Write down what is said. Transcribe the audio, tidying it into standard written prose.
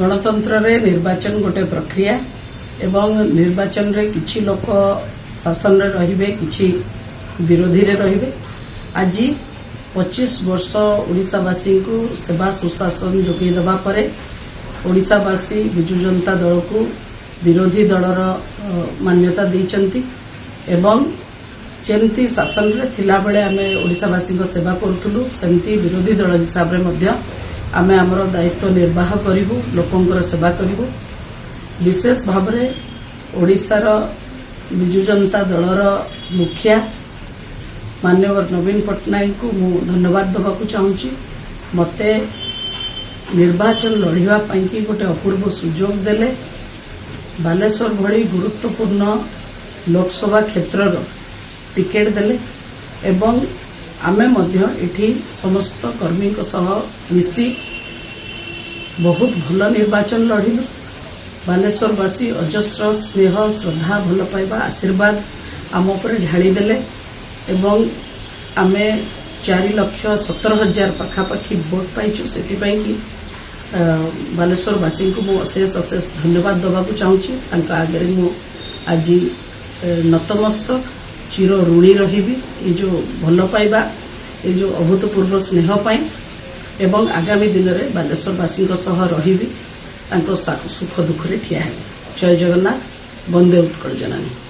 गणतंत्र रे निर्वाचन गोटे प्रक्रिया एवं निर्वाचन रे किछि लोक शासन रे रहिबे किछि विरोधी रे रहिबे। आज 25 वर्ष ओडिशावासी को सेवा सुशासन जोगी देवा परे ओडिशावासी बिजू जनता दल को विरोधी दलर मान्यता देइचंती एवं जेमती शासन रे थिला बेले आमे ओडिशावासी को सेवा करथुलु सेमती विरोधी दल हिसाब रे मध्य आमे हमरो दायित्व निर्वाह करिवु, लोकंकर सेवा करिवु। विशेष भाव रे ओडिसा रो बिजू जनता दलर मुखिया माननीय नवीन पट्टनायक को मु धन्यवाद देवाकू चाहूँगी। मते निर्वाचन लड़िया पाई गोटे अपूर्व सुजोग देले। बालेश्वर भली गुरुत्वपूर्ण लोकसभा क्षेत्र टिकेट देले एवं आमे मध्य इठी समस्त कर्मी को सह मिसी बहुत भल निर्वाचन लड़िलु। बालेश्वरवासी अजस्र स्नेह श्रद्धा भल पाइबा आशीर्वाद आम उपर ढाली देले एवं आमे 4,17,000 पखापाखी भोट पाइछु। सेतिपाई कि बालेश्वरवासी को मु अशेष अशेष धन्यवाद देवाकू चाहूँगी। तांका आगे मु आज नतमस्तक चिर ऋणी रहिबी ये जो भल पाइबा ये जो अभूतपूर्व स्नेह पाई एवं आगामी दिन में बालेश्वरवासी सह रहिबी, तांको सुख दुख रे ठिया हेबी। जय जगन्नाथ, वंदे उत्कल जननी।